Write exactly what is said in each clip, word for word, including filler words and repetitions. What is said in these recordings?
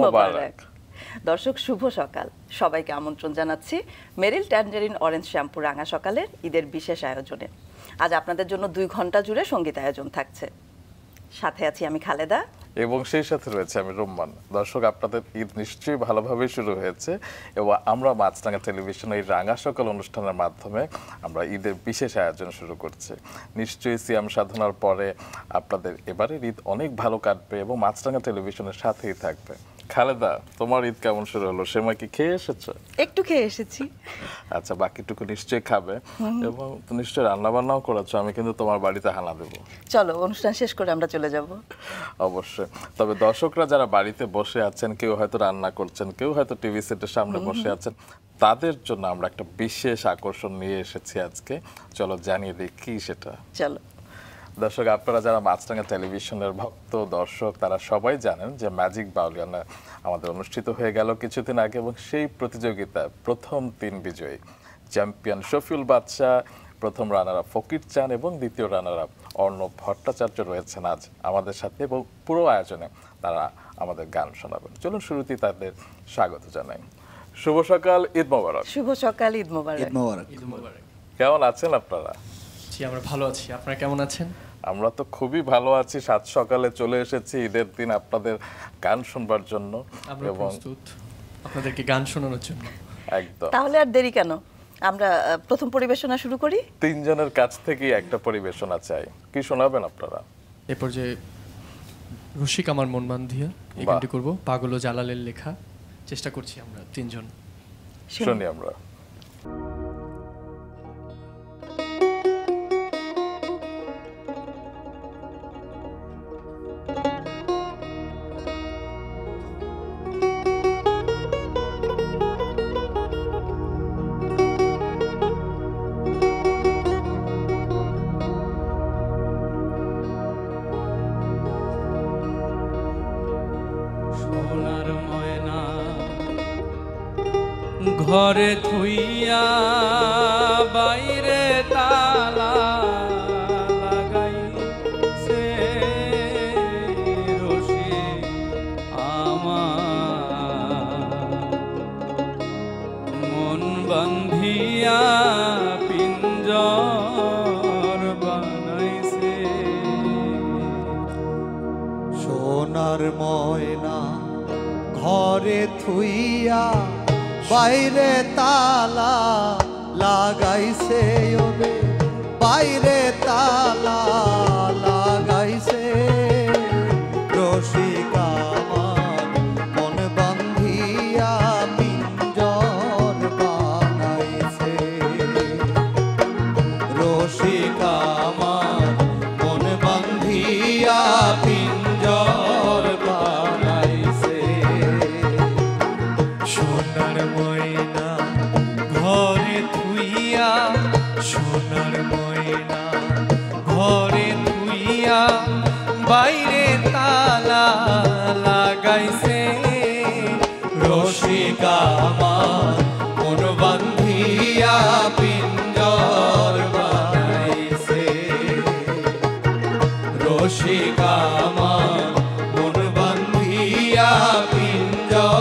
मुबारक दर्शक शुभ सकाल सबाइके आमंत्रण जानाচ্ছি মেরিল ট্যাঞ্জারিন অরেঞ্জ শ্যাম্পু রাঙা সকালের ঈদের বিশেষ আয়োজনে আজ আপনাদের জন্য দুই ঘন্টা জুড়ে সংগীত আয়োজন থাকছে সাথে আছি আমি খালেদা এবং সেই সাথে রয়েছে আমি রোমান দর্শক আপনাদের ঈদ নিশ্চয়ই ভালোভাবে শুরু হয়েছে এবং আমরা মাছরাঙা টেলিভিশনের এই রাঙা সকাল অনুষ্ঠানের মাধ্যমে আমরা ঈদের বিশেষ আয়োজন শুরু করছি নিশ্চয়ই সিয়াম সাধনার পরে আপনাদের এবারে ঈদ অনেক ভালো কাটবে এবং মাছরাঙা টেলিভিশনের সাথেই থাকবে খালেদা তোমার ঈদ কেমন শুরু হলো সেমা কি খেয়ে এসেছো একটু খেয়ে এসেছি আচ্ছা বাকিটুকু নিশ্চয়ই খাবে এবং তুমি নিশ্চয়ই রান্না বান্নাও করেছো আমি কিন্তু তোমার বাড়িতে হানা দেব চলো অনুষ্ঠান শেষ করে আমরা চলে যাব অবশ্যই তবে দর্শকরা যারা বাড়িতে বসে আছেন কেউ হয়তো রান্না করছেন কেউ হয়তো টিভি সেটের সামনে বসে আছেন তাদের জন্য আমরা একটা বিশেষ আকর্ষণ নিয়ে এসেছি আজকে চলো জানিয়ে দিই কি সেটা চলো দর্শক আপনারা যারা মাছরাঙা টেলিভিশনের ভক্ত দর্শক তারা সবাই জানেন যে ম্যাজিক বাউলিয়ানা আমাদের অনুষ্ঠিত হয়ে গেল কিছুদিন আগে এবং সেই প্রতিযোগিতা প্রথম তিন বিজয়ী চ্যাম্পিয়ন শফিউল বাদশাহ প্রথম রানার আপ ফকির চান এবং দ্বিতীয় রানার আপ অর্ণব ভট্টাচার্য রয়েছেন আজ আমাদের সাথে এবং পুরো আয়োজনে তারা আমাদের গান শোনাবেন চলুন শুরুতেই তাদের স্বাগত জানাই শুভ সকাল ঈদ মোবারক শুভ সকাল ঈদ মোবারক ঈদ মোবারক ঈদ মোবারক কেমন আছেন আপনারা আমরা ভালো আছি আপনারা কেমন আছেন আমরা তো খুবই ভালো আছি সাত সকালে চলে এসেছি ঈদের দিন আপনাদের গান শোনার জন্য আমরা প্রস্তুত আপনাদেরকে গান শোনানোর জন্য একদম তাহলে আর দেরি কেন আমরা প্রথম পরিবেশনা শুরু করি তিনজনের কাছ থেকে একটা পরিবেশনা চাই কি শোনাবেন আপনারা এরপর যে রসিক আমার মন বান্ধিয়া এই গানটি করব পাগল জালালের লেখা চেষ্টা করছি আমরা তিনজন শুনি আমরা ঘরে থুইয়া বাইরে তালা লাগাইছে রসিক আমার মন বান্ধিয়া পিঞ্জর বানাইছে সোনার ময়না ঘরে থুইয়া বাইরে তালা লাগাইছে ওরে বাইরে তালা লাগাইছে রসিক আমার মন বান্ধিয়া পিঞ্জর বানাইছে রসিক আমার মন বান্ধিয়া পিঞ্জর বানাইছে সোনার ময়না ঘরে থুইয়া সোনার ময়না ঘরে থুইয়া বাইরে তালা লাগাইছে রসিক আমার মন বান্ধিয়া পিঞ্জর বানাইছে রসিক আমার মন বান্ধিয়া পিঞ্জর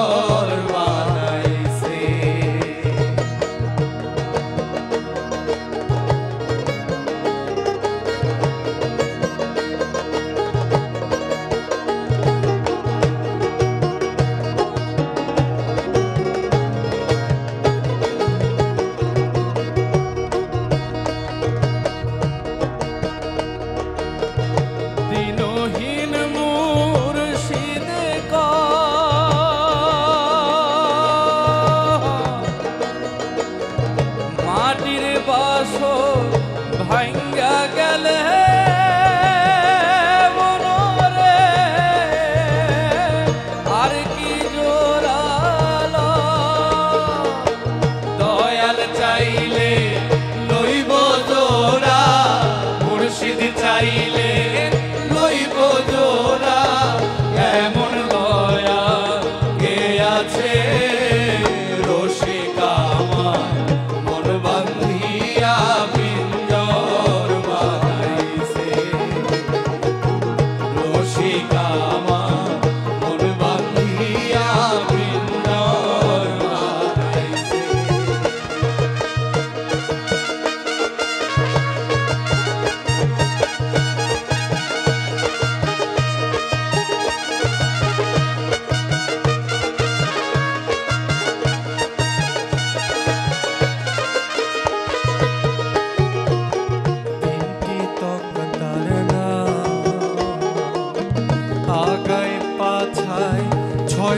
Yeah.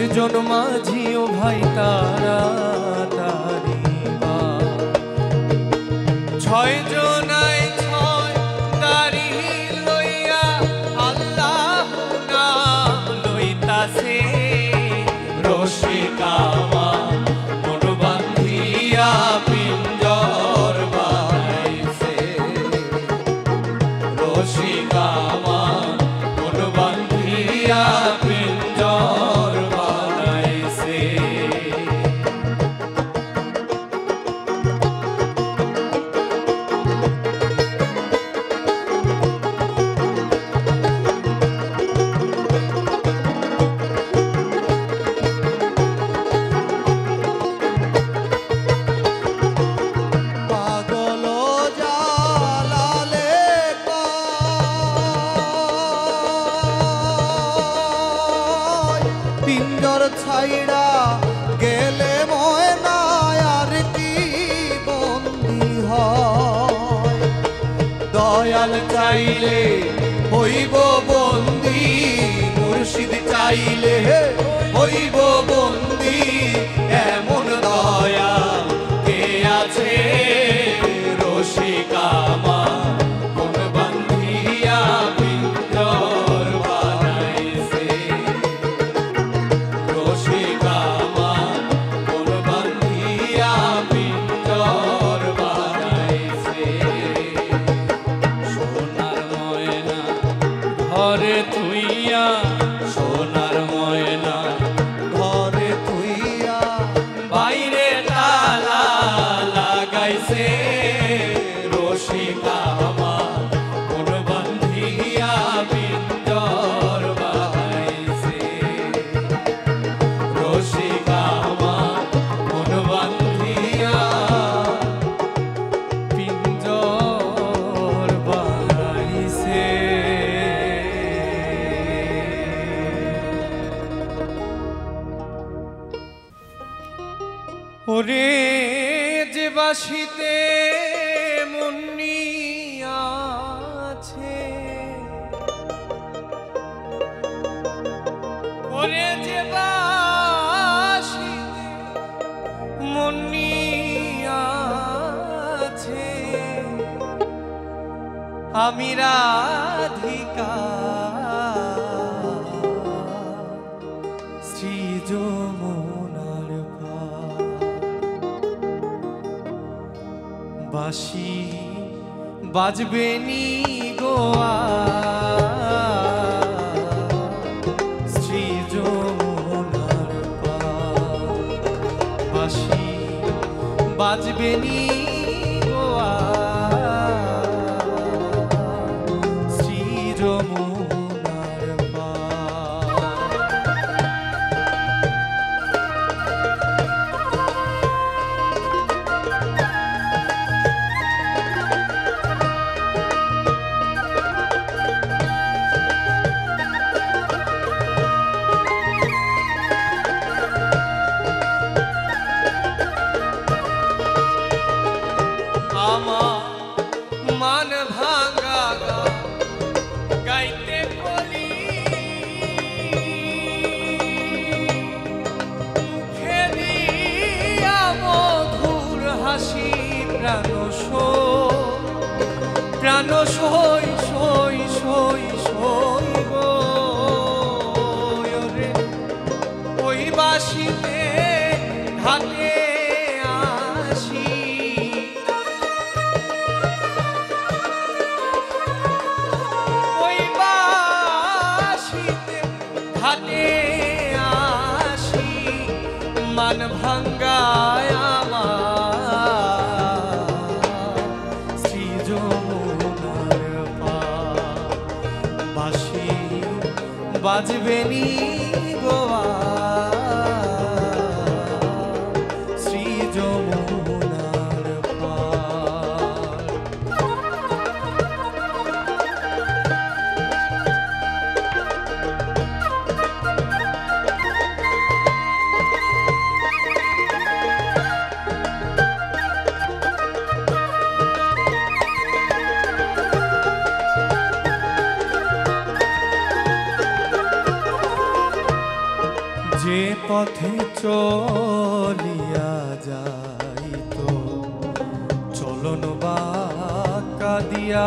নির্জন মাঝিও ভাই তারা তারি বা ছয় জনায় ছয় তারি লইয়া আল্লাহ নাম লইতাছে রসিক আমার মন বাঁধিয়া পিঞ্জর বাইছে রসিক আমার মন বাঁধিয়া पिंजर छाइड़ा गेले मोयना यार की बंदी हय दयाल चाइले होइब बंदी मुर्शिद चाइले होइब बंदी एमन दया के आछे रसिका ঘরে তুইয়া সোনার ময়না ঘরে তুইয়া বাইরে তালা লাগাইছে রসিকা আমার কোন বান্ধিয়া পিঞ্জর বাহাইছে রসিকা আমার কোন বান্ধিয়া পিঞ্জর বাহাইছে। ওরে যে বাসিতে মুন্নি আছে ওরে যে বাসিতে মুন্নি আছে আমি রাধিকা শ্রী যমুনার বাঁশি বাজবে নি গো শ্রী যমুনার বাঁশি বাজবে নি গো শ্রী যমুনার প্রাণ সই সই সই সই গো রে ওই বাঁশিতে ঘাটে আসি ওই বাঁশিতে ঘাটে আসি মন ভাঙ্গায় বাজবে নি গোয়া শ্রী যমুনার পার। पथे चलिया जाइतो चलन बाका दिया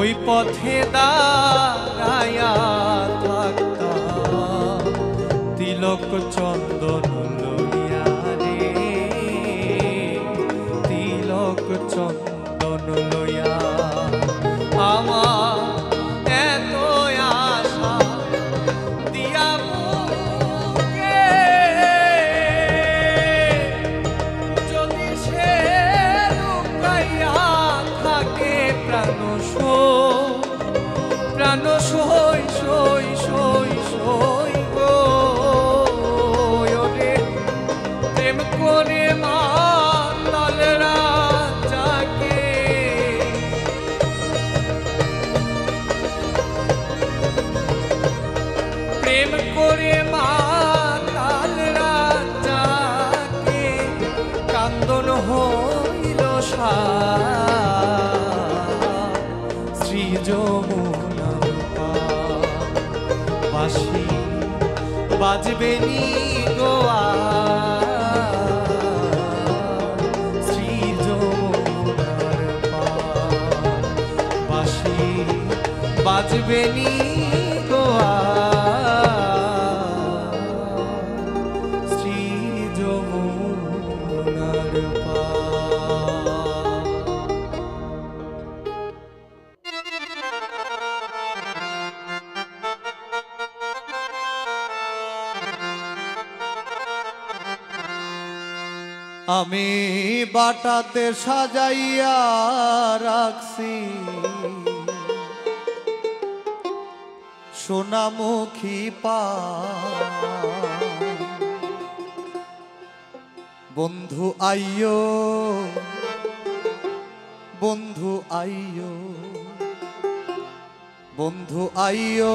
ओई पथे दाराया थाकता तिलक चंदन लइया रे तिलक चंदन लइया आमार बाजबेनी गोआ श्री जोनार बाशी बाजबेनी गोआ श्री जोनार आमी बाटाते सजाइया राखसी सोनामुखी पान बंधु आइयो बंधु आइयो बंधु आइयो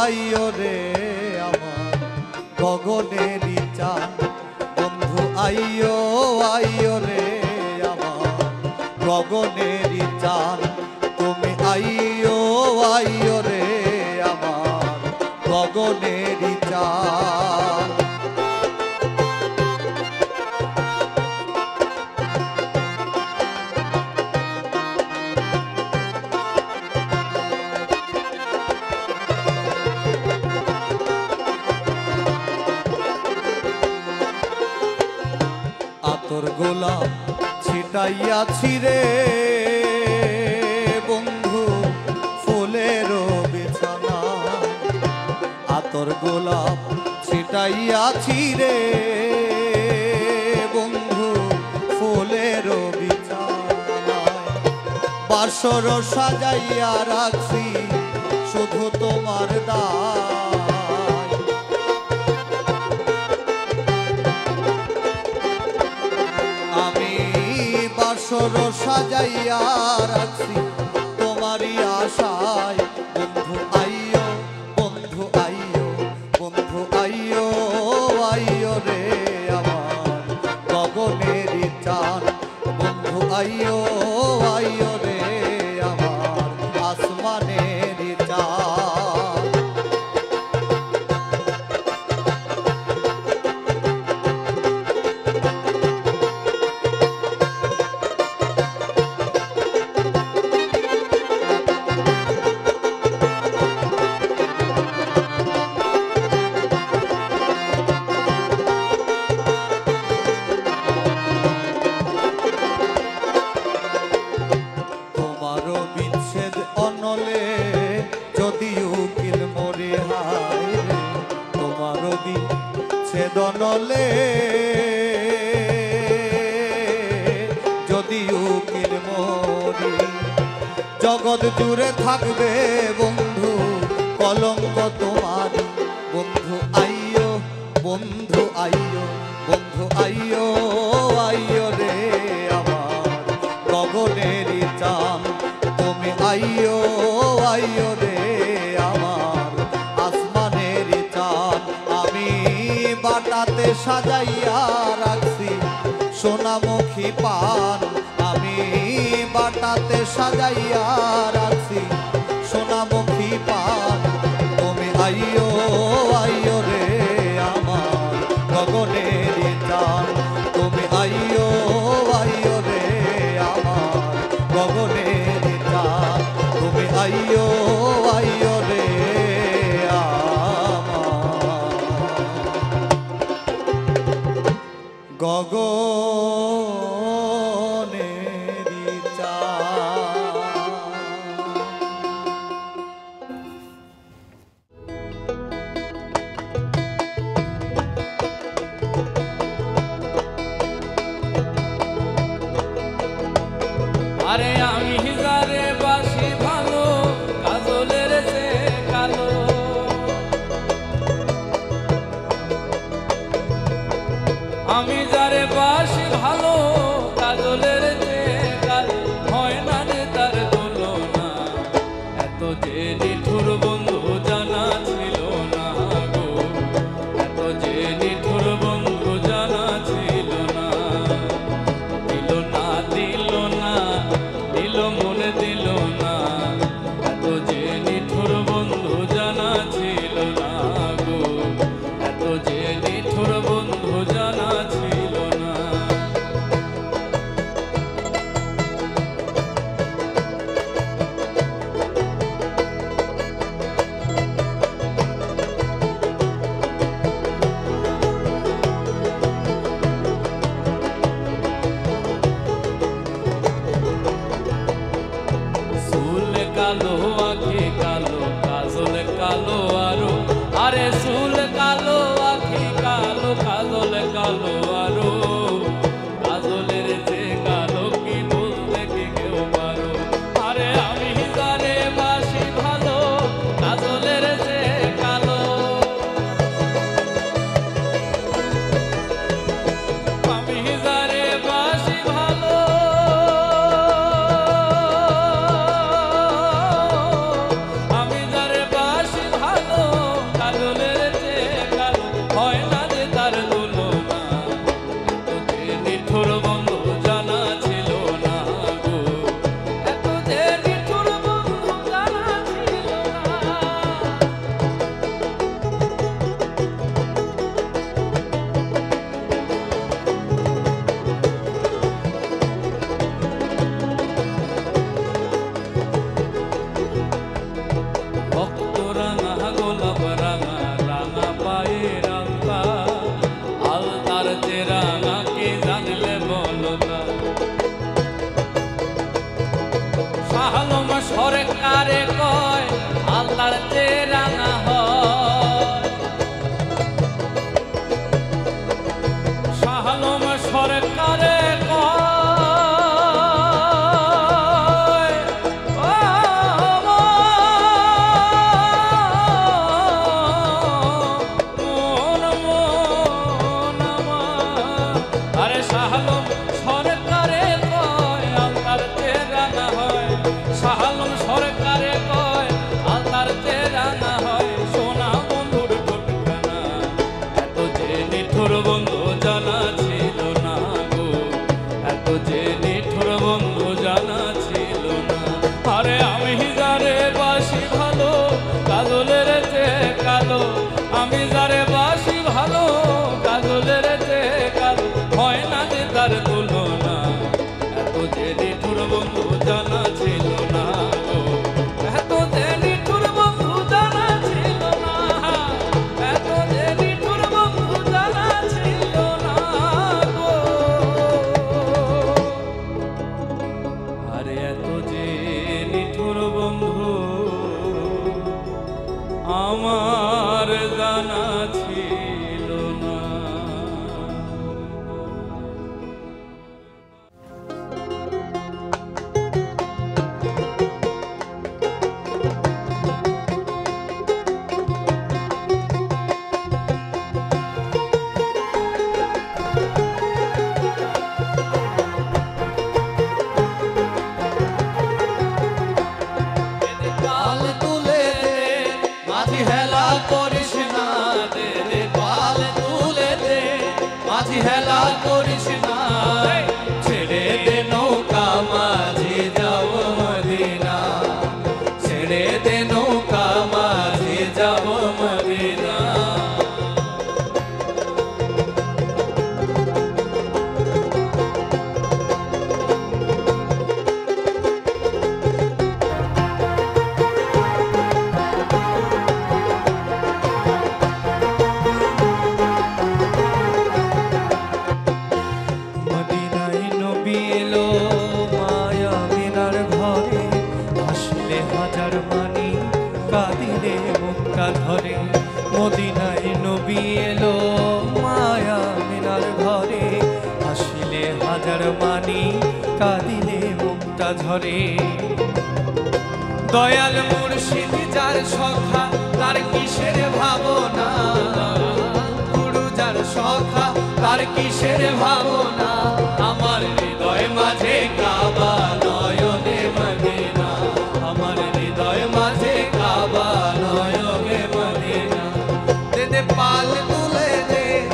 आइयो रे आमार गगनेरी चाँद आइयो आइयो रे आमार गगनेरी चाँद तुमी आइयो आइयो रे आमार गगनेरी चाँद छिटाइया छिरे बंधु फुलेरो बिछाना आतोर गोलाप छिटाइया छिरे बंधु फुलेरो बिछाना बार्षर सजाइया राखसी शुधु तोमार दान बासर सजाइया राखसी तुम्हारी आशाय बंधु आइयो बंधु आइयो बंधु आइयो आइयो रे आमार गगनेरी चाँद बंधु आइयो आइयो रे आमार आसमानेरी चाँद जगत जुड़े थाकबे बंधु कलंक तोमार बंधु आइयो बंधु आइयो बंधु आइयो आइयो रे आमार गगनेरी चाँद तुमी आइयो आइयो रे आमार आसमानेरी चाँद आमी बाटाते सजाइया राखसी सोनामुखी पान बाटाते सजाइया राखसी सोनामुखी पान तुमी आइयो। मानी कादिले मुक्ता धरे मदीनाय नबी एलो माया मिनार घरे आसिले हाजार मानी कादिले मुक्ता धरे दयाल मुर्शिद जार सखा तार किसेर भावना गुरु जार सखा तार किसेर भावना आमार हृदय माझे काबा नयने मदीना आमार हृदय माझे काबा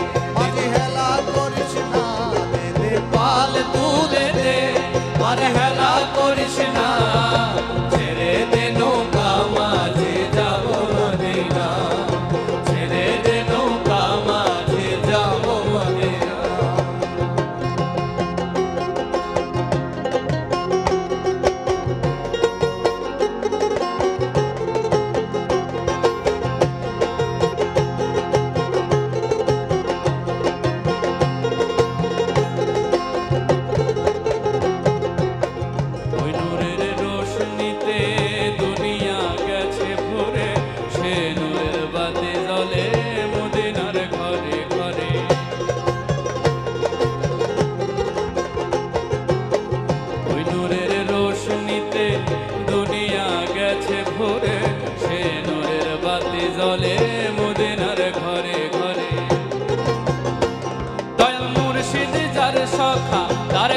नयने मदीना दे दे पाल तुले दे अवहेला करिस ना दे दे पाल तुले दे अवहेला करिस ना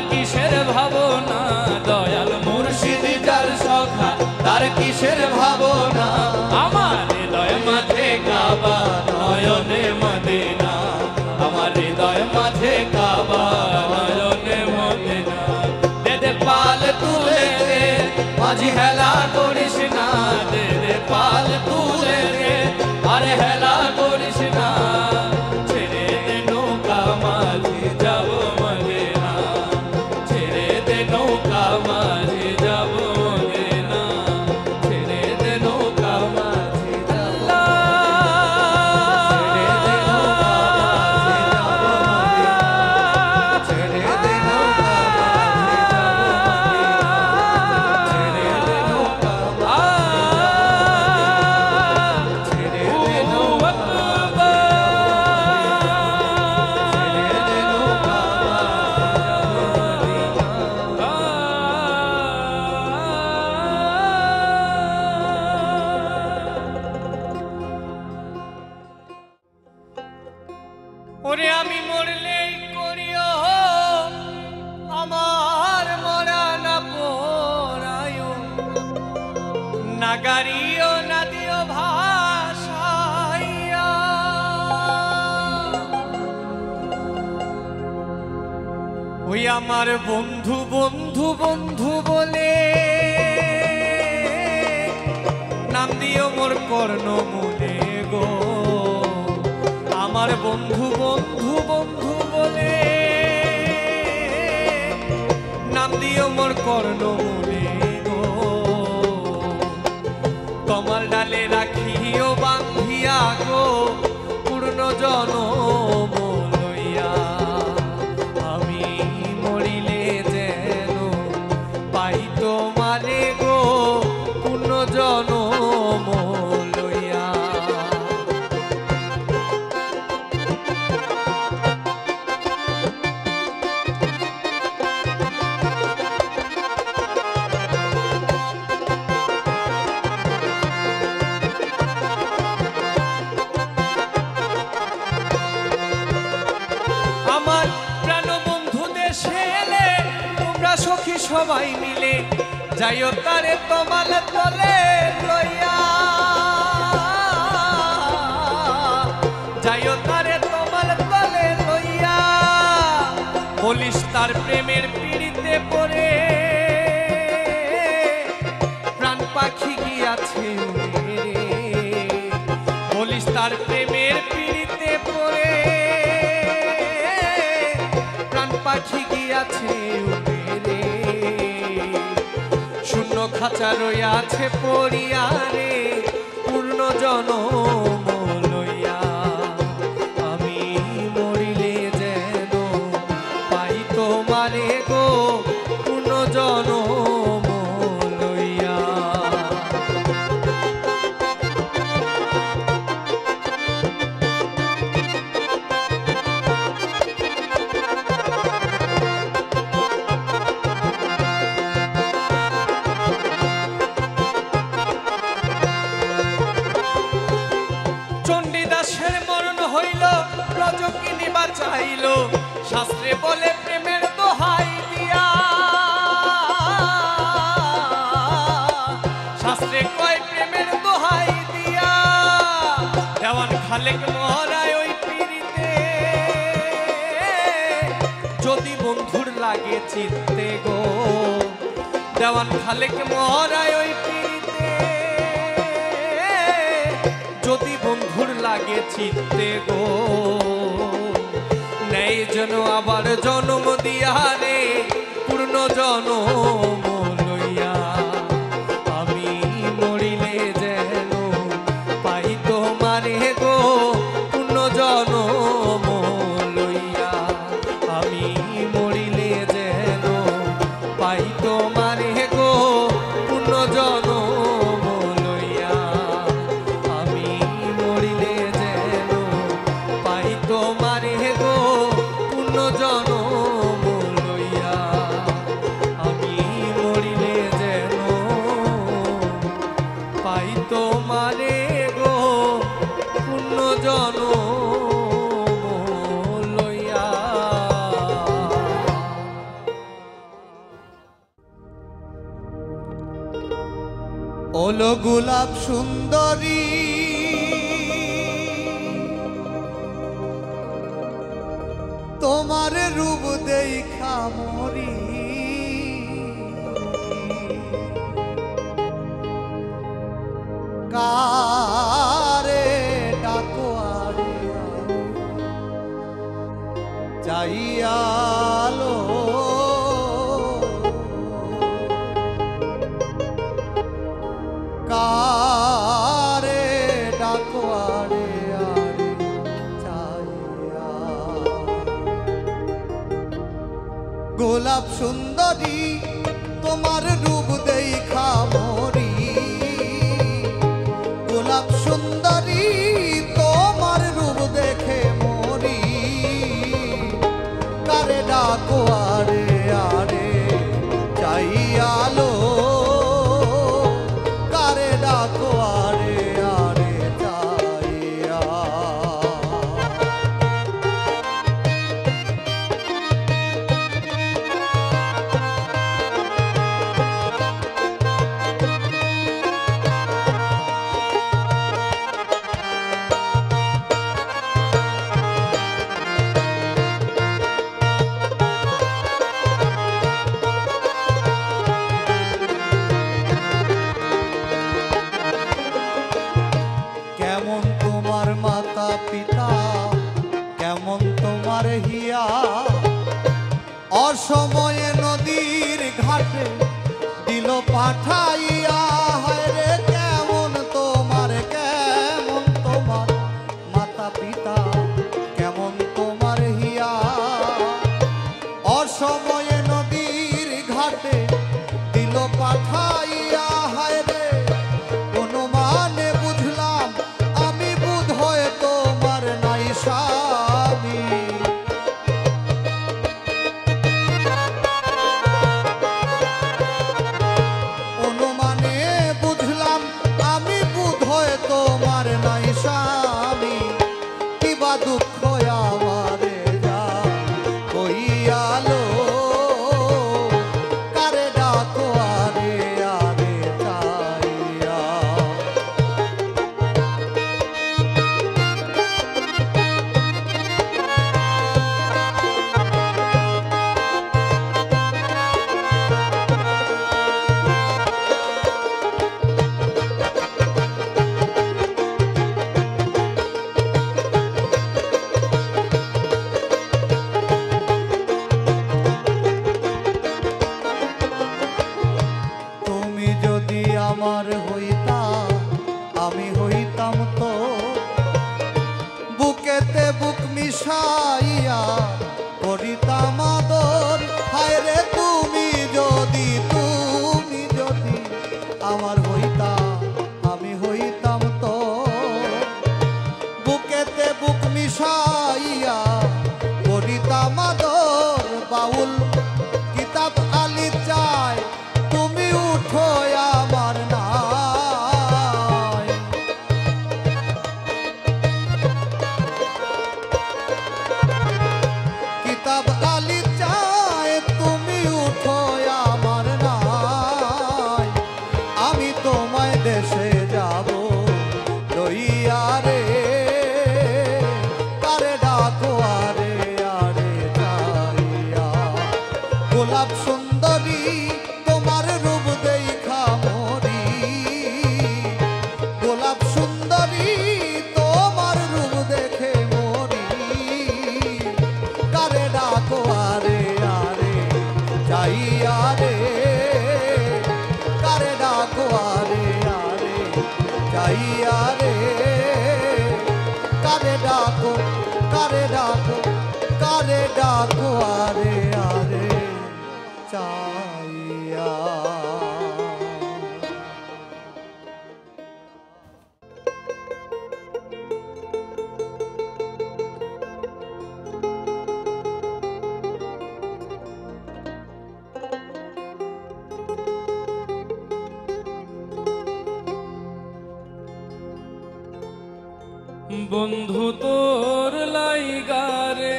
किसेर भावना दयाल मुर्शिद जार सखा तार किसेर भावना आमार हृदय माझे काबा नयने मदीना आमार हृदय माझे काबा नयने मदीना दे दे पाल तुले रे माझी हेला करिस ना दे दे पाल तुले रे आरे हेला करिस ना বন্ধু বন্ধু বন্ধু বলে নাম দিও মোর কর্ণ মনে গো আমার বন্ধু বন্ধু বন্ধু বলে নাম দিও মোর কর্ণ মনে গো তোমার ডালে রাখিও বাঁধিয়া গো পূর্ণ জনম সবাই মিলে যাইও তারে তোমার তলে লইয়া যাইও তারে তোমার তলে লইয়া বলিস তার প্রেমের পিড়িতে পড়ে প্রাণ পাখি গিয়াছে রে বলিস তার প্রেমের পিড়িতে পড়ে প্রাণ পাখি গিয়াছে খাঁচা রইয়াছে পড়িয়া রে পূর্ণ জনম লইয়া আমি মরিলে যেন পাই তোমারে গো পূর্ণ জনম লইয়া चित्ते गो देवान खालेक मोहराय ओई पीड़िते जोदी बंधुर लागे चित्ते गो नई जनो आबार जन्म दिया रे पूर्ण जन्म लइया आमी मरिले जेन पाई तोमारे गो पूर्ण जन्म लइया आमी ओलो गुलाब सुंदरी तुम्हारे रूप देखा मोरी कारे डाको जाइया गुलाब सुंदरी तुम्हार रूप देखा मोरी गुलाब सुंदरी तुम्हार रूप देखे मोरी करे डाको आरे आरे चाहिया लो करे डाको आरे आरे चाहिया अब डाकुआरे आरे जाई आरे करे डाकू करे डाकू करे डाकुआरे आरे जाई। बंधु तोर लाइगा रे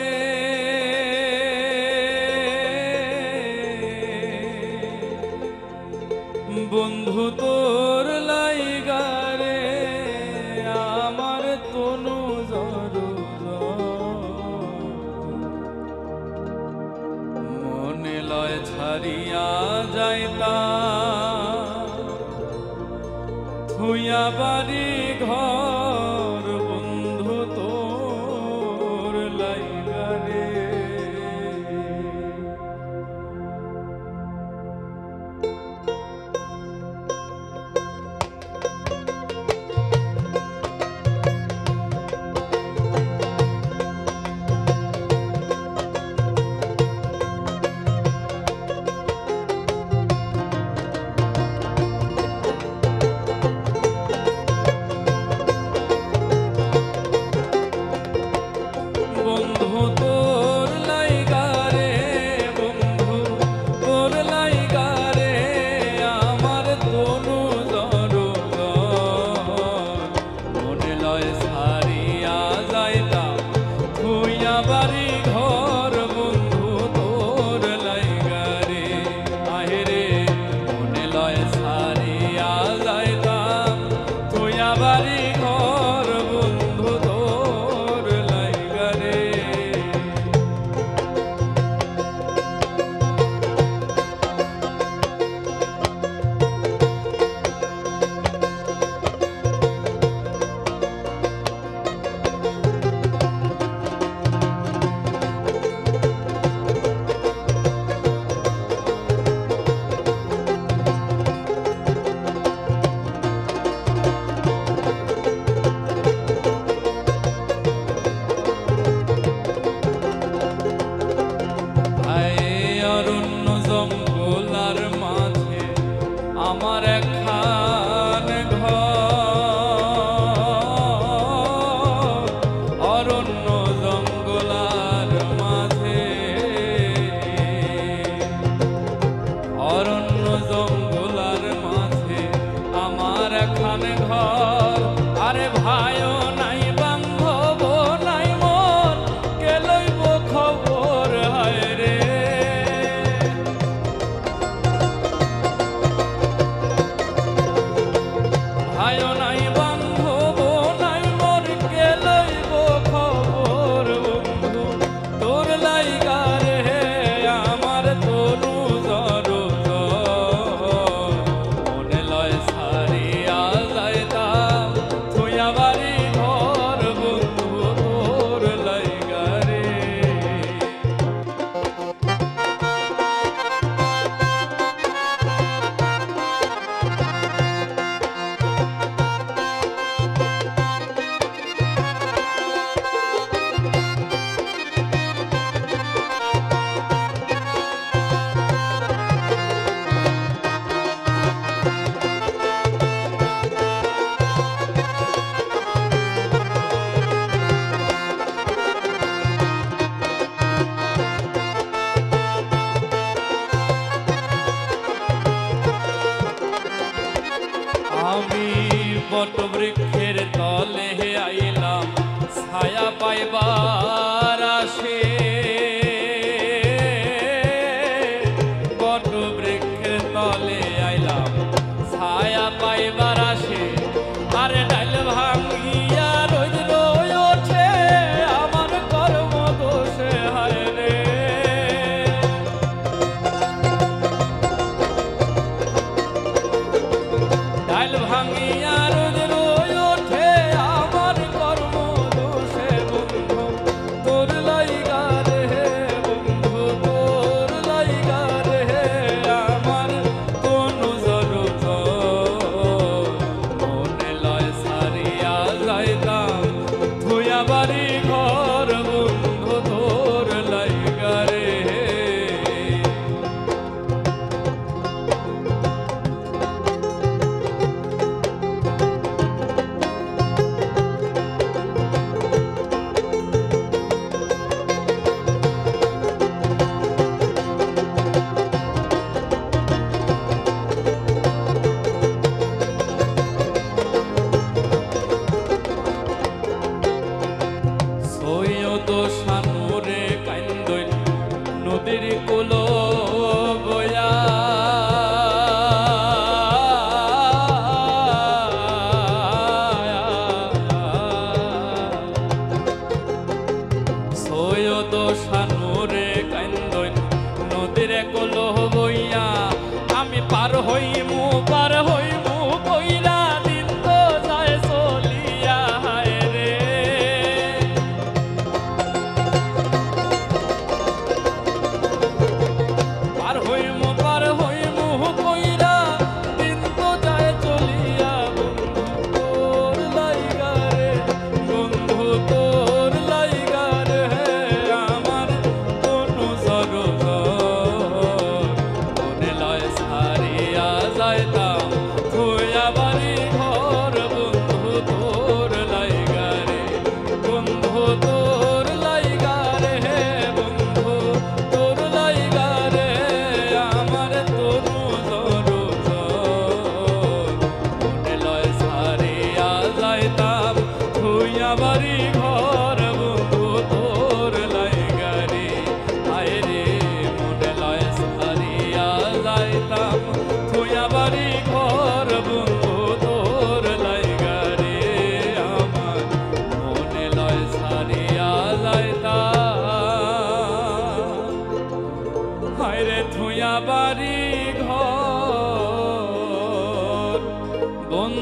बंधु तोर लाइगा रे आमार तनु जरो मने लय छाड़िया जाइता थुया बाड़ी घर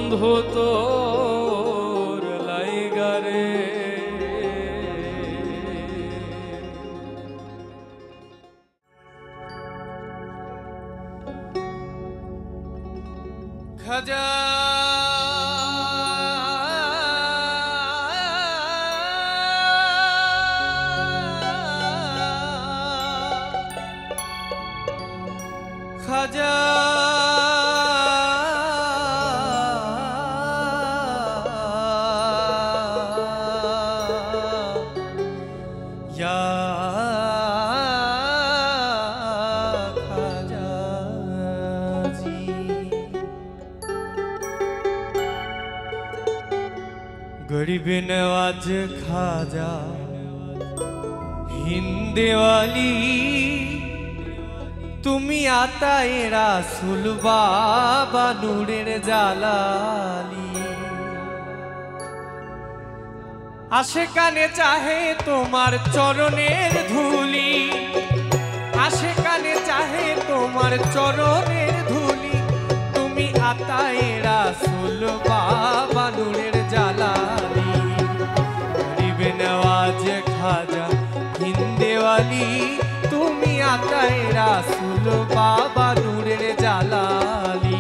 বন্ধু তোর লাইগা রে খাজা খাজা गरीब नवाज खाजा हिंदेवाली तुम्हें आता ए रसूल बाबा नूरेर जालाली आशेकाने चाहे तुम्हार चरणेर धूली आशेकाने चाहे तुम्हार चरणेर धूली तुम्हें आता ए रसूल बाबा नूरेर जालाली गरीब नवाज खाजा हिंदेवाली तुम्हें आता ए रसूल बाबा नूरेर जालाली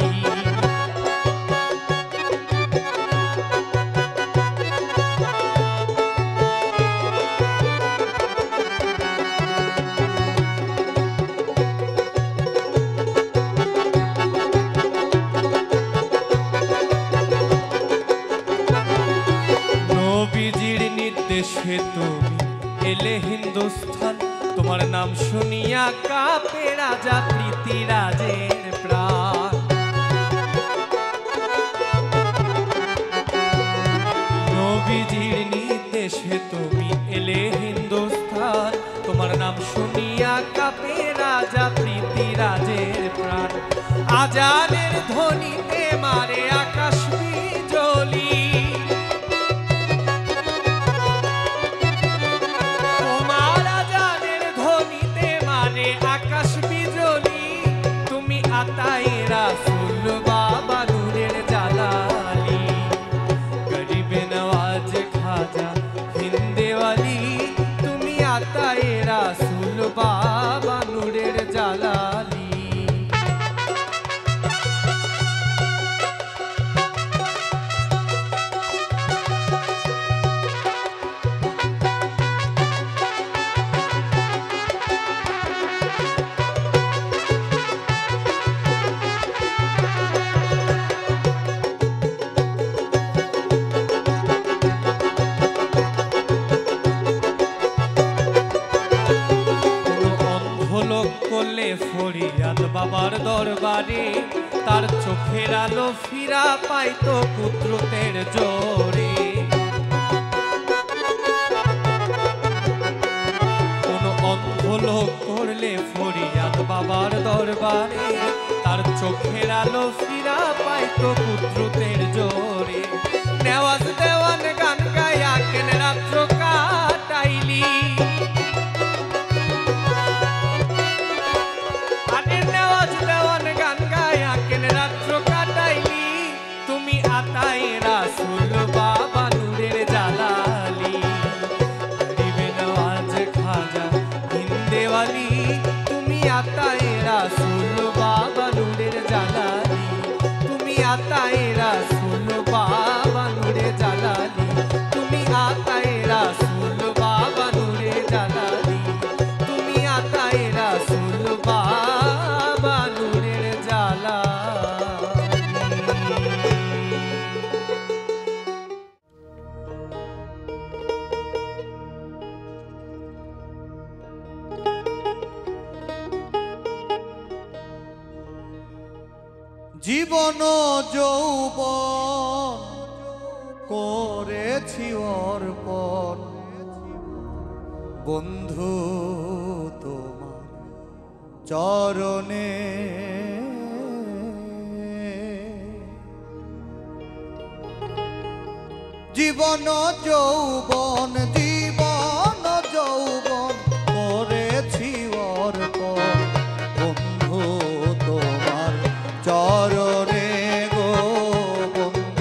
नबीजीर निर्देशे तुम एले हिंदुस्तान तुम्हार नाम सुनिया कापे राजा पृथ्वीराजेर प्राण नबीजीर निर्देशे तुमी एले हिंदुस्तान तुम्हार नाम सुनिया कापे राजा पृथ्वीराजेर प्राण आजानेर ध्वनिते मारे आकाश बिजोली आकाश बिजोली तुम्हें आता ए रसूल बाबा नूरेर जालाली गरीब नवाज खाजा हिंदेवाली तुम्हें आता ए रसूल बाबा नूरेर जालाली बाबार दरबारे तार चोखेर आलो फिरा पाइतो कुदरतेर जोरे कोनो अंध लोक करले फरियाद बाबार दरबारे तार चोखेर आलो फिरा पाइतो कुदरतेर जोरे नेवाज देवान गान गाया केन रात्र काटाइली জীবন যৌবন করেছি অর্পণ বন্ধু তোমার চরণে জীবন যৌবন জীবন যৌবন করেছি অর্পণ বন্ধু তোমার চরণে গো বন্ধু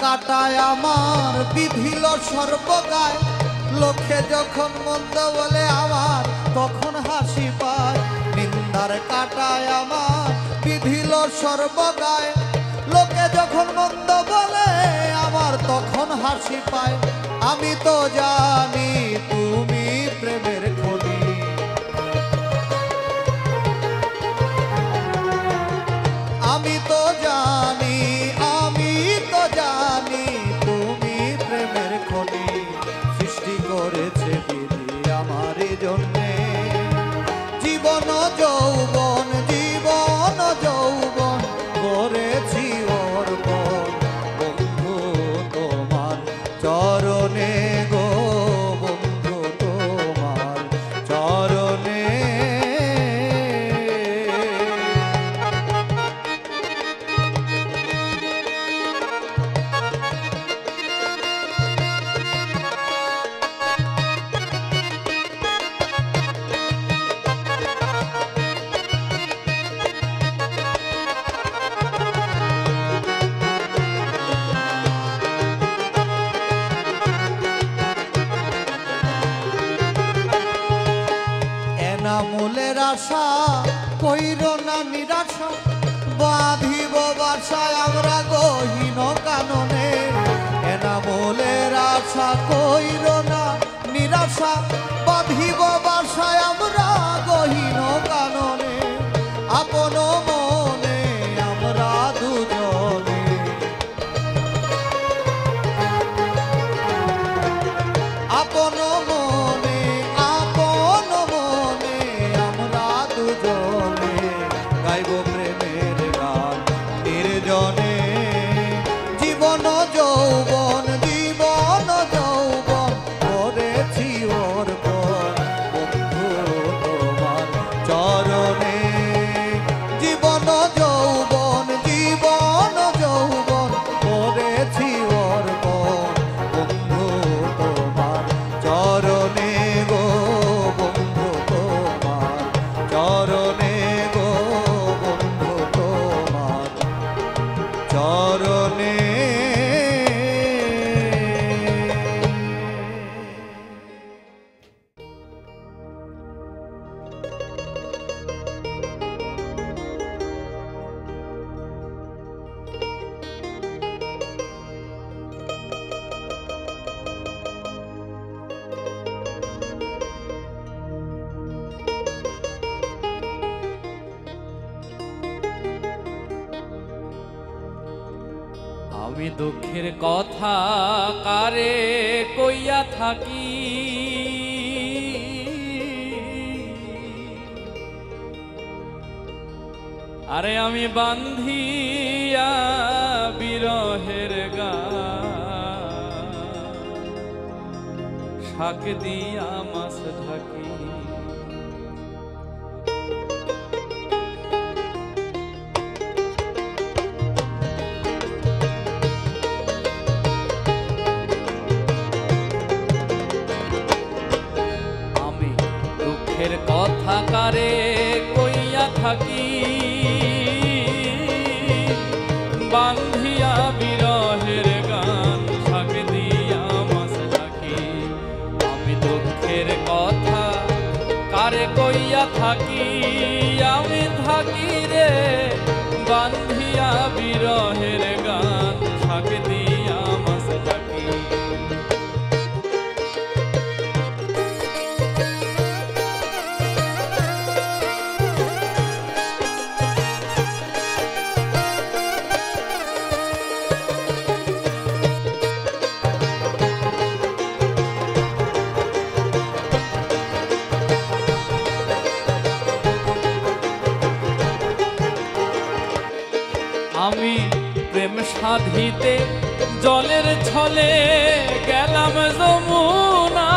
काटाय आमार बिधिलो सर्वगाय लोके जखन मंद बोले आमार तखन हासि पाय निंदार काटाय आमार बिधिलो सर्वगाय लोके जखन मंद बोले आमार तखन हासि पाय आमी तो जानी तुमी प्रेमेर खनि आमी तो जानी জীবন যৌবন জীবন যৌবন করেছি অর্পণ বন্ধু তোমার চরণে গো বন্ধু তোমার চরণে। এনামুলের আশা কইরো না নিরাশা বাঁধিব বাসায় আমরা গহীন কাননে এনামুলের আশা কইরো না নিরাশা বাঁধিব বাসায় আমরা গহীন কাননে আপন মনে আমরা দুজনে আপন মনে আপন आमी दुखेर कथा कारे कइया थाकी आरे आमी बांधिया बिरहेर गान शाक दिया मास ढाकी कथा कारे कइया थाकी बांधिया बिरहेर गान शाक दिया मास ढाकी आमी दुखेर कथा कारे कइया थाकी आमी थाकी रे बांधिया बिरहेर गान शाक दिया मास ढाकी সাধিতে জলের ছলে গেলাম যমুনা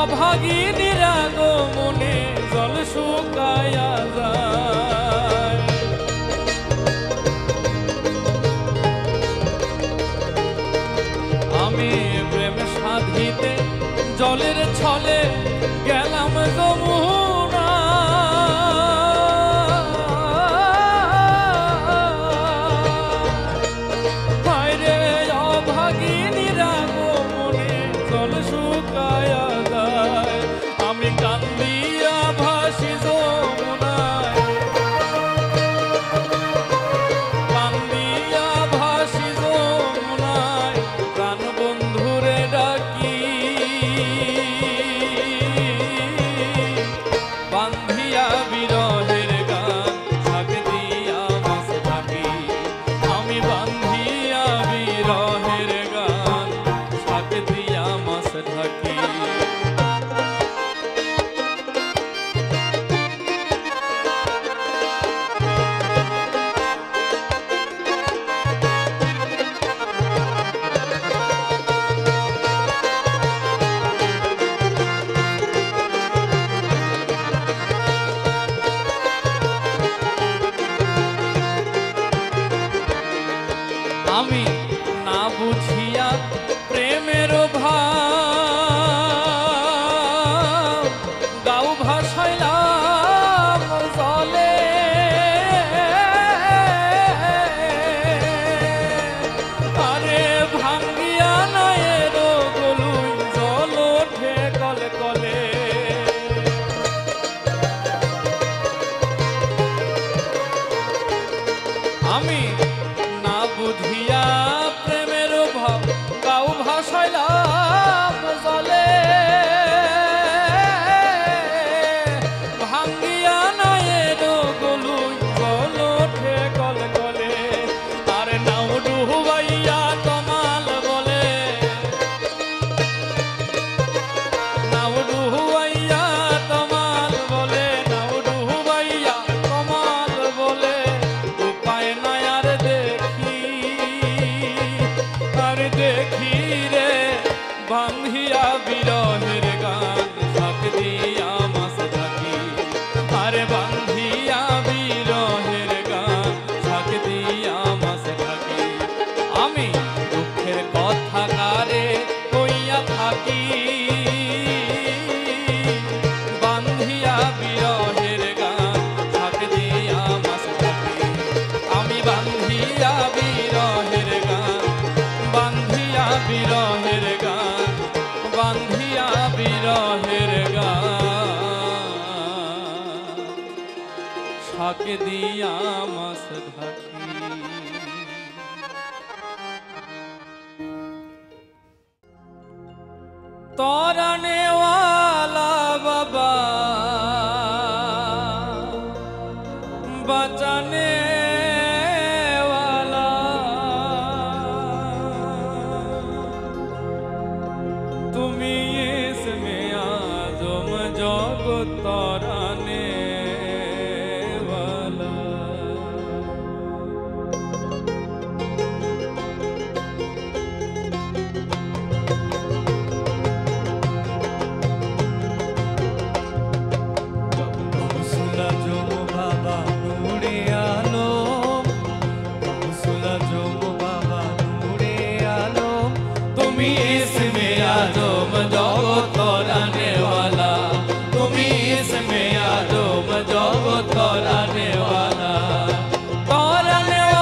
অভাগিনীর আগমনে জল শুকায়া যায় আমি প্রেম সাধিতে জলের ছলে গেলাম যমুনা बुझिया प्रेमेरो भाव गाऊ भाषाइलाम जले अरे भांगिया नायरो गलुई जल उठे कले कले आमी ना बुझिया ढाके दिया मास ढाकी। तोरने वाला बाबा बचाने वाला तुम्हें इसमें आजम जग तोरने वाला तोरने वाला तुम्हें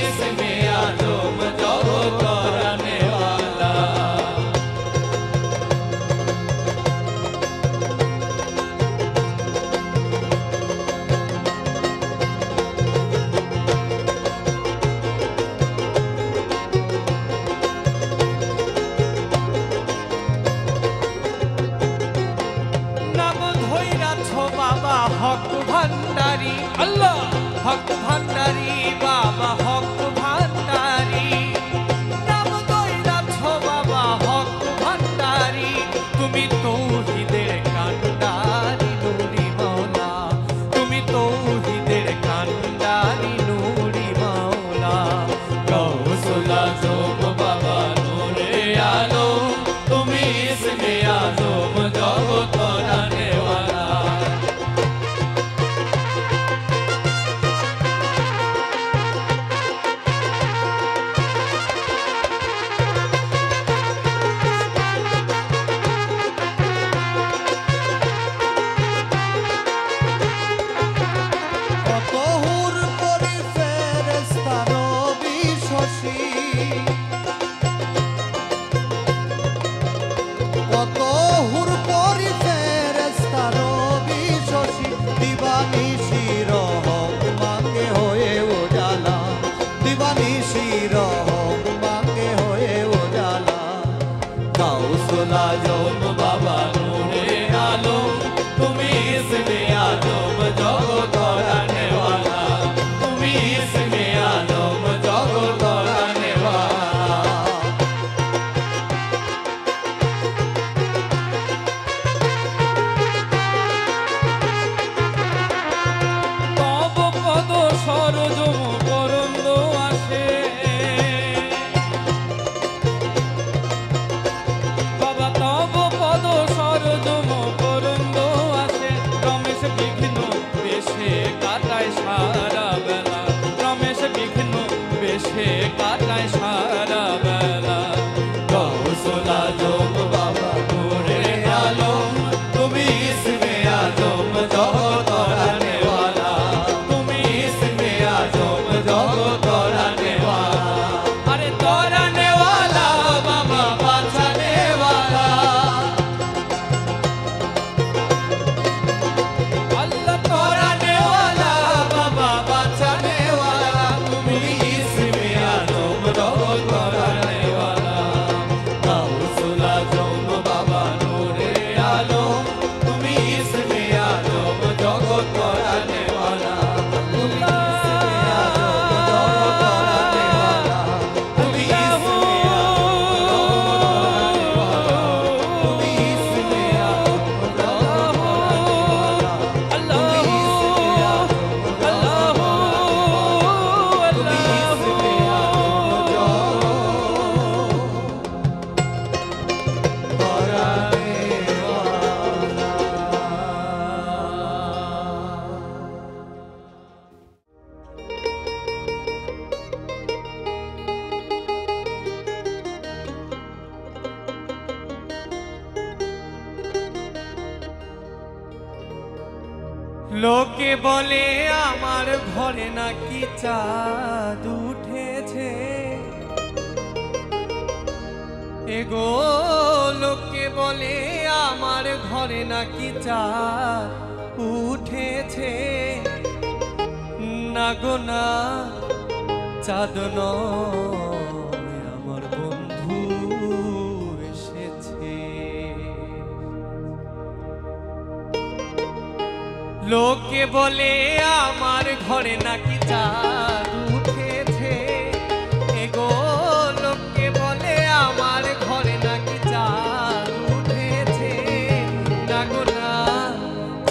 इसमें आजो मजो पीछे काटा सारा बेला गाँव सोला जोम बाबा पूरे आलोम तुम इसमें आजोम जाओ दौड़ाने वाला तुम इसमें आजोम जाओ दौड़ाने वाला अरे दौड़ाने वाला बाबा बचाने वाला अल्लाह दौड़ाने वाला बाबा बचाने वाला तुम इसमें आजोम जाओ दौड़ाने वाला गाँव सोला जोम बाबा पूरे आलोम तुम इसमें आजोम जाओ दौड़ाने वाला तुम इसमें आजोम जाओ दौड़ाने वाला तुम इसमें आजोम जाओ दौड़ाने वाला तुम इसमें आजोम जाओ दौड़ाने वाला तुम इसमें आजोम जाओ दौड़ाने वाला तुम इसमें आजोम जाओ दौड़ाने वाला। লোকে বলে আমার ঘরে নাকি চাঁদ উঠেছে এগো লোকে বলে আমার ঘরে নাকি চাঁদ উঠেছে না গো না চাঁদ নয় আমার বন্ধু এসেছে লোকে বলে আমার ঘরে নাকি চাঁদ উঠেছে এগো লোকে বলে আমার ঘরে নাকি চাঁদ উঠেছে না গো না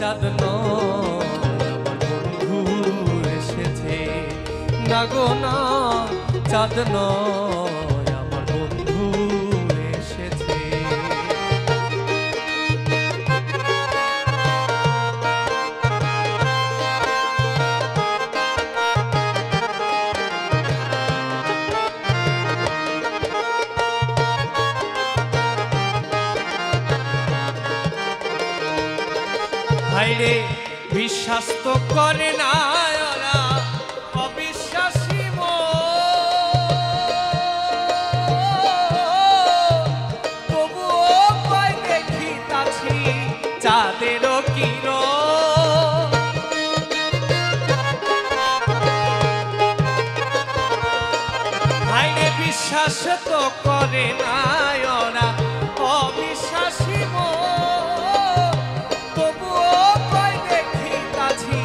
চাঁদ নয় আমার বন্ধু এসেছে না গো না চাঁদ নয় আমার বন্ধু এসেছে হাইরে বিশ্বাস তো করে না ওরা অবিশ্বাসী মন। তবুও পাই দেখি তাছি চাঁদেরও কিরণ। হাইরে বিশ্বাস তো করে না ওরা অবিশ্বাসী মন। তবুও পাই দেখি কাছি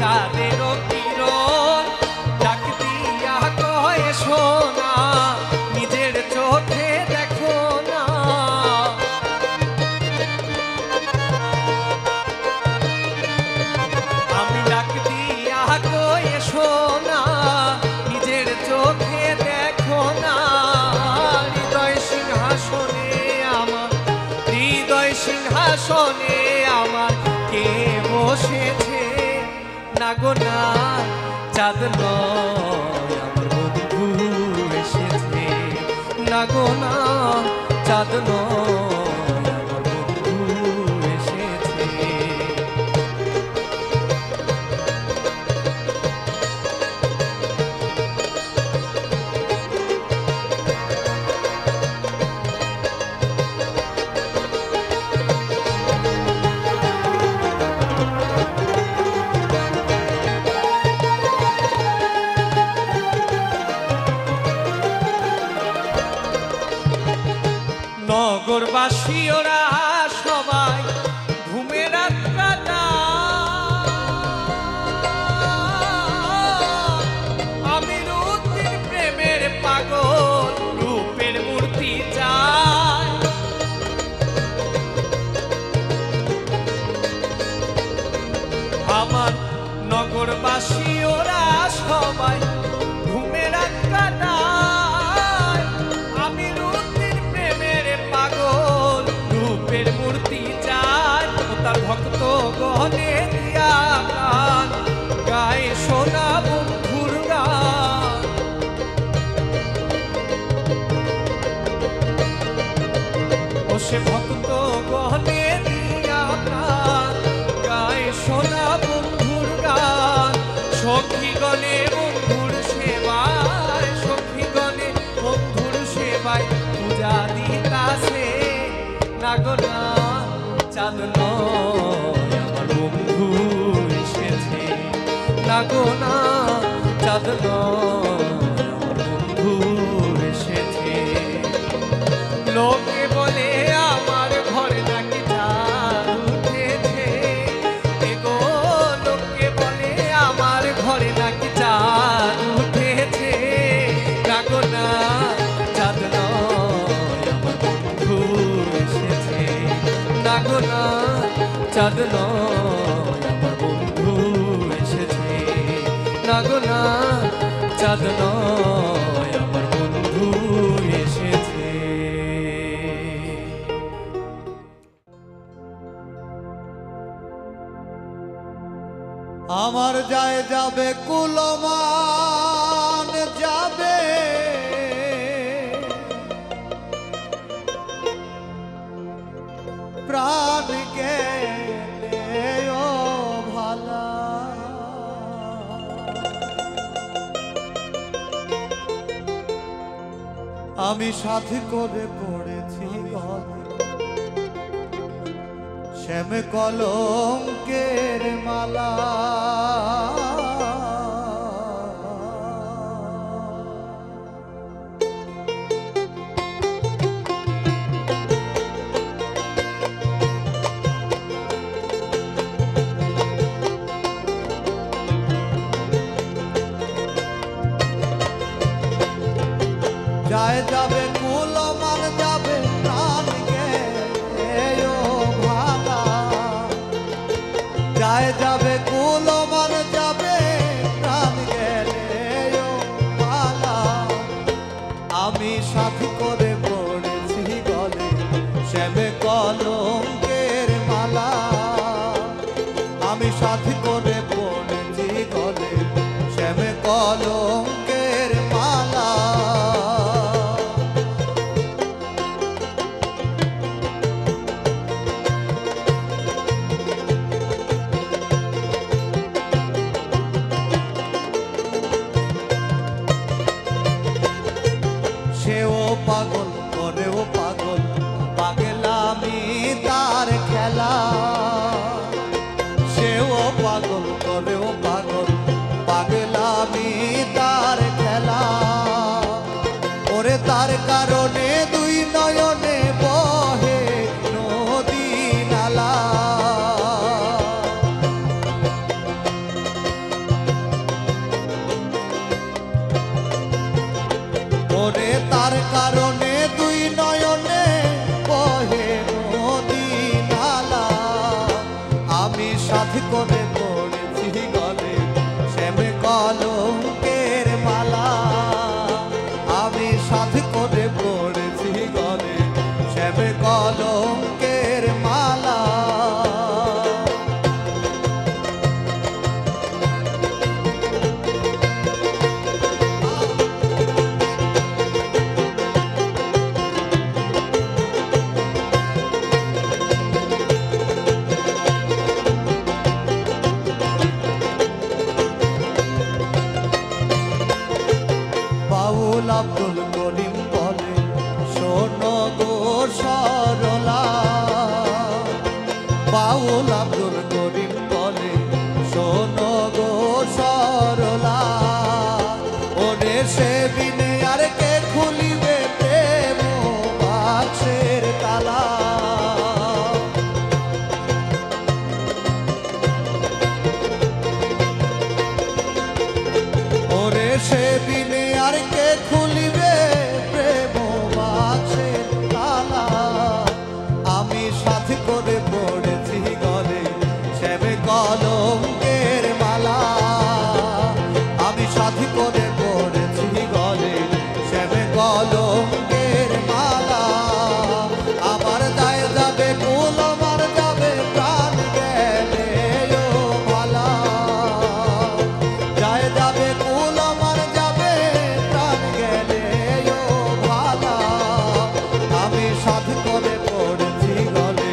চাঁদের কিরণ। ডাক দিয়া কয়ে শোনা নিজের চোখে দেখো না। আমি ডাক দিয়া কয়ে শোনা নিজের চোখে দেখো না। হৃদয় সিংহাসনে আমার হৃদয় সিংহাসনে আমার কে বসেছে না গো না চাঁদ নয় আমার বন্ধু এসেছে না গো না চাঁদ নয় আমার বন্ধু এসেছে নগরবাসী ওরা সবাই ঘুমে রাত কাটায়। আমি রূপের প্রেমের পাগল রূপের মূর্তি চাই। আমার নগরবাসী ওরা সবাই ঘুমে রাত কাটায়। আমি রূপের প্রেমের পাগল রূপ চাঁদ নয় আমার বন্ধু এসেছে, না গো না চাঁদ নয় আমার বন্ধু এসেছে। আমার যায় যাবে কুলমান যাবে, প্রাণ কে আমি সাথী করে পড়েছি শ্যাম কলঙ্কের মালা। যায় যাবে কুলমান যাবে প্রাণ গেলো ভালা, যায় যাবে কুলমান যাবে প্রাণ গেলো ভালা। আমি সাথী করে পড়েছি গলে শ্যামে কলঙ্কের মালা, আমি সাথী করে পড়েছি গলে শ্যামে কলঙ্কের মালা। পাগল করেও পাগল পাগলামি তার খেলা, সেও পাগল করেও পাগল পাগলামি তার খেলা। ওরে তার কারণে দুই নয়নে বহে নদী নালা, ওরে তার কারণে দুই নয়নে বহে নদী নালা। আমি সাথী করে পড়েছি গলে শ্যাম কলঙ্কের মালা, আমি সাথী করে পড়েছি গলে শ্যাম কলঙ্কের মালা। আব্দুল করিম বলে শোনো গো সরলা, বাউল আব্দুল করিম বলে শোনো গো সরলা। ওরে সে বিনে আর কে খুলিবে প্রেম বাক্সের তালা, ওরে সে বিনে আর কে খুলিবে প্রেম বাক্সের তালা। আমি সাথী করে পড়েছি গলে শ্যাম কলঙ্কের মালা, আমি সাথী করে পড়েছি গলে শ্যাম কলঙ্কের মালা। আমার যায় যাবে কুলমান যাবে প্রাণ গেলো ভালা, যায় যাবে কুলমান যাবে প্রাণ গেলো ভালা। আমি সাথী করে পড়েছি গলে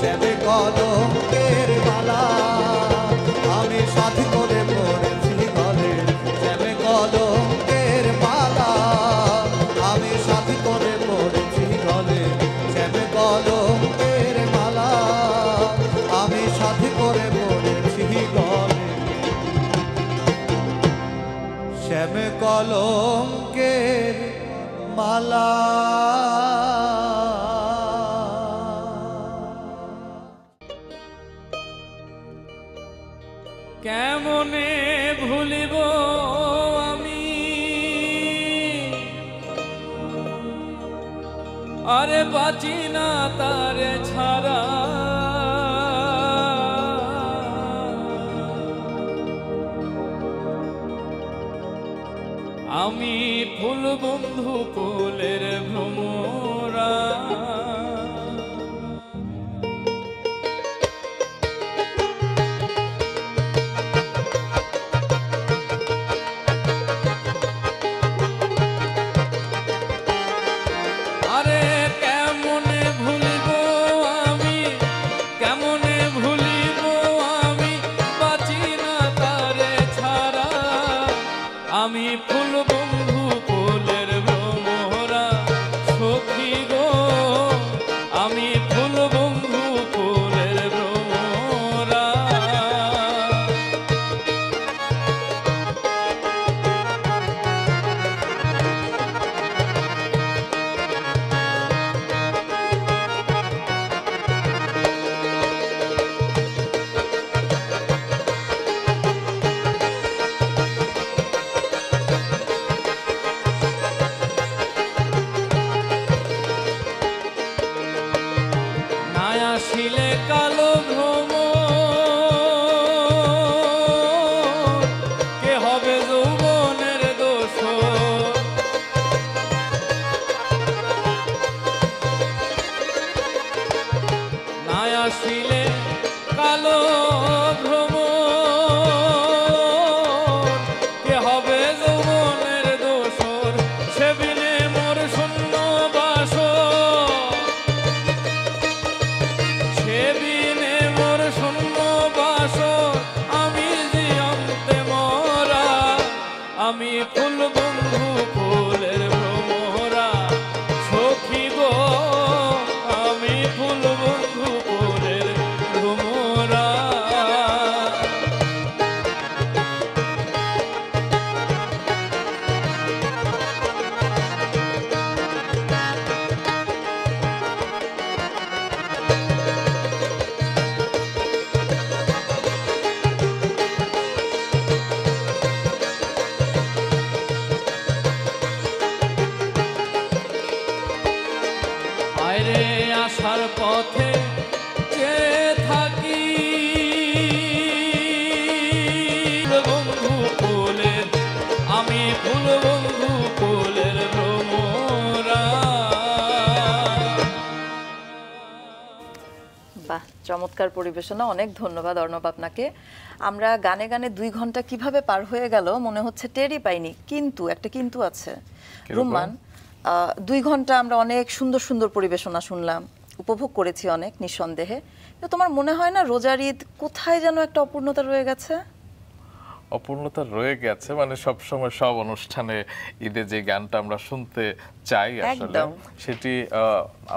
শ্যাম কলঙ্কের মালা, আমি সাথী করে পড়েছি গলে শ্যাম কলঙ্কের মালা, আমি সাথী করে পড়েছি গলে শ্যাম কলঙ্কের মালা, আমি সাথী করে পড়েছি গলে শ্যাম কলঙ্কের মালা। কেমনে ভুলিব আমি अरे बाजी ना तारे छारा आमी फुल बंधु फुलेर भ्रमरा चमत्कार परिवेशना अनेक धन्यवाद अर्णव आपनाके। आमरा गाने गाने दुई घंटा किभाबे पार हये गेलो मने होच्छे टेरी पाइनी, किन्तु एकटा किन्तु आछे रुमान। दुई घंटा आमरा अनेक सुंदर सुंदर परिवेशना शुनलाम, उपभोग करेछि अनेक निसंदेहे। तो तोमार मने हय ना रोजार ईद कोथाय जेन एकटा अपूर्णता रये गेছে? অপূর্ণতা রয়ে গেছে মানে সব সময় সব অনুষ্ঠানে ঈদে যে গানটা আমরা শুনতে চাই আসলে সেটি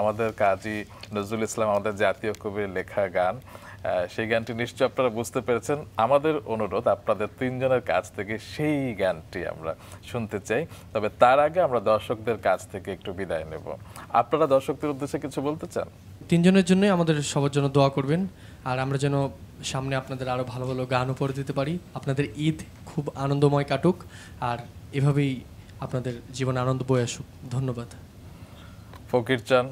আমাদের কাজী নজরুল ইসলাম আমাদের জাতীয় কবির লেখা গান। সেই গানটি নিশ্চয়ই আপনারা বুঝতে পেরেছেন। আমাদের অনুরোধ আপনাদের তিনজনের কাছ থেকে সেই গানটি আমরা শুনতে চাই, তবে তার আগে আমরা দর্শকদের কাছ থেকে একটু বিদায় নেব। আপনারা দর্শকদের উদ্দেশ্যে কিছু বলতে চান? তিনজনের জন্যই আমাদের সবার জন্য দোয়া করবেন আর আমরা যেন সামনে আপনাদের আরো ভালো ভালো গান উপহার দিতে পারি। আপনাদের ঈদ খুব আনন্দময় কাটুক আর এভাবেই আপনাদের জীবন আনন্দ বয়ে আসুক। ধন্যবাদ। ফকির চান?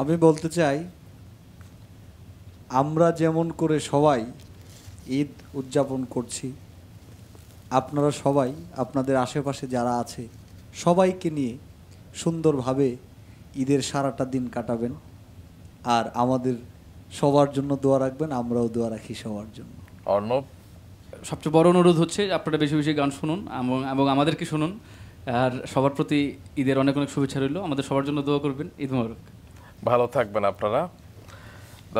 আমি বলতে চাই আমরা যেমন করে সবাই ঈদ উদযাপন করছি, আপনারা সবাই আপনাদের আশেপাশে যারা আছে সবাইকে নিয়ে সুন্দরভাবে ঈদের সারাটা দিন কাটাবেন আর আমাদের সবার জন্য দোয়া রাখবেন, আমরাও দোয়া রাখি সবার জন্য। অর্ণব? সবচেয়ে বড় অনুরোধ হচ্ছে আপনারা বেশি বেশি গান শুনুন এবং আমাদেরকে শুনুন আর সবার প্রতি ঈদের অনেক অনেক শুভেচ্ছা রইল। আমাদের সবার জন্য দোয়া করবেন। ঈদ মোবারক। ভালো থাকবেন আপনারা।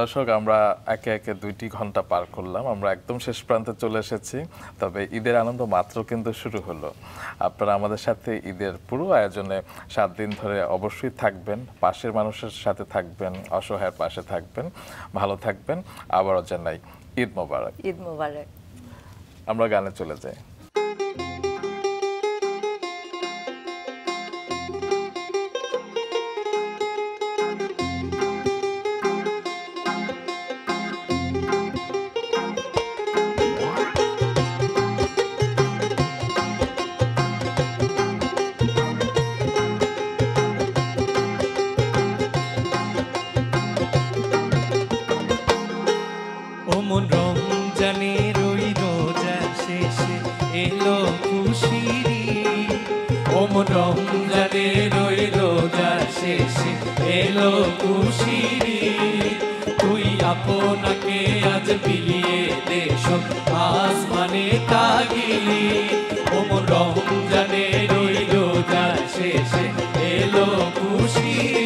দর্শক, আমরা একে একে দুইটি ঘন্টা পার করলাম, আমরা একদম শেষ প্রান্তে চলে এসেছি। তবে ঈদের আনন্দ মাত্র কিন্তু শুরু হলো। আপনারা আমাদের সাথে ঈদের পুরো আয়োজনে সাত দিন ধরে অবশ্যই থাকবেন, পাশের মানুষের সাথে থাকবেন, অসহায়ের পাশে থাকবেন, ভালো থাকবেন। আবারও জানাই ঈদ মোবারক। ঈদ মোবারক। আমরা গানে চলে যাই। ओम रमजाने रইল রোজার শেষে এলো খুশিরি তুই আপনাকে আজ বিলিয়ে দে সব আসমানে তাগিলি ওম রমজানে রইল রোজার শেষে এলো খুশিরি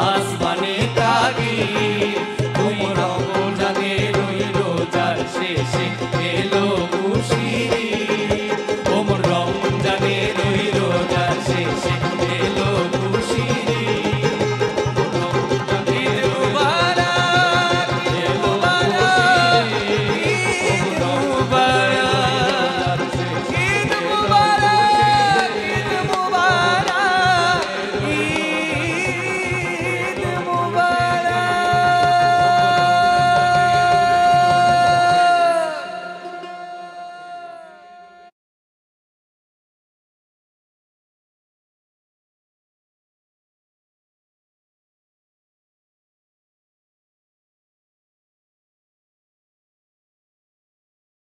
आसमाने तागी।